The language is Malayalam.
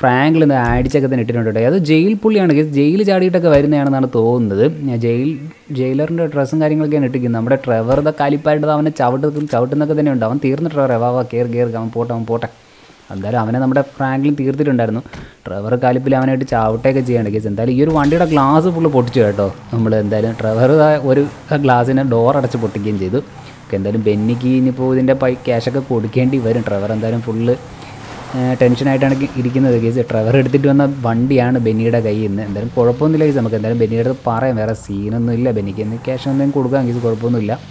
ഫ്രാങ്കിൽ നിന്ന് അടിച്ചൊക്കെ തന്നെ ഇട്ടിട്ടുണ്ട് കേട്ടോ. അത് ജയിൽ പുള്ളിയാണ് കേസ്. ജയിൽ ചാടിയിട്ടൊക്കെ വരുന്നതാണെന്നാണ് തോന്നുന്നത്. ജയിലറിൻ്റെ ഡ്രസ്സും കാര്യങ്ങളൊക്കെയാണ് ഇട്ടിരിക്കുന്നത്. നമ്മുടെ ട്രെവറുടെ കാലിപ്പായിട്ട് അവനെ ചവിട്ടുന്നൊക്കെ തന്നെ ഉണ്ട്. അവൻ തീർന്ന ട്രെവർ വാ കയറി അവൻ പോട്ടെ എന്തായാലും അവനെ നമ്മുടെ ഫ്രാങ്കിലും തീർത്തിട്ടുണ്ടായിരുന്നു. ഡ്രൈവർ കാലിപ്പിൽ അവനായിട്ട് ചാവട്ടയൊക്കെ ചെയ്യേണ്ട കേസ്. എന്തായാലും ഈ ഒരു വണ്ടിയുടെ ഗ്ലാസ് ഫുള്ള് പൊട്ടിച്ചു കേട്ടോ നമ്മൾ. എന്തായാലും ഡ്രൈവർ ഒരു ഗ്ലാസിനെ ഡോർ അടച്ച് പൊട്ടിക്കുകയും ചെയ്തു. ഓക്കെ, എന്തായാലും ബെന്നിക്ക് ഇനിയിപ്പോൾ ഇതിൻ്റെ ക്യാഷൊക്കെ കൊടുക്കേണ്ടി വരും. ഡ്രൈവർ എന്തായാലും ഫുള്ള് ടെൻഷനായിട്ടാണ് ഇരിക്കുന്നത് കേസ്. ഡ്രൈവർ എടുത്തിട്ട് വന്ന വണ്ടിയാണ് ബെന്നിയുടെ കയ്യിൽ നിന്ന്. എന്തായാലും കുഴപ്പമൊന്നുമില്ല കേസ്. നമുക്ക് എന്തായാലും ബെന്നിയുടെ അടുത്ത് പറയാം. വേറെ സീനൊന്നും ഇല്ല. ബെന്നിക്ക് എന്തെങ്കിലും ക്യാഷ് എന്തെങ്കിലും കൊടുക്കാം കേസ്, കുഴപ്പമൊന്നുമില്ല.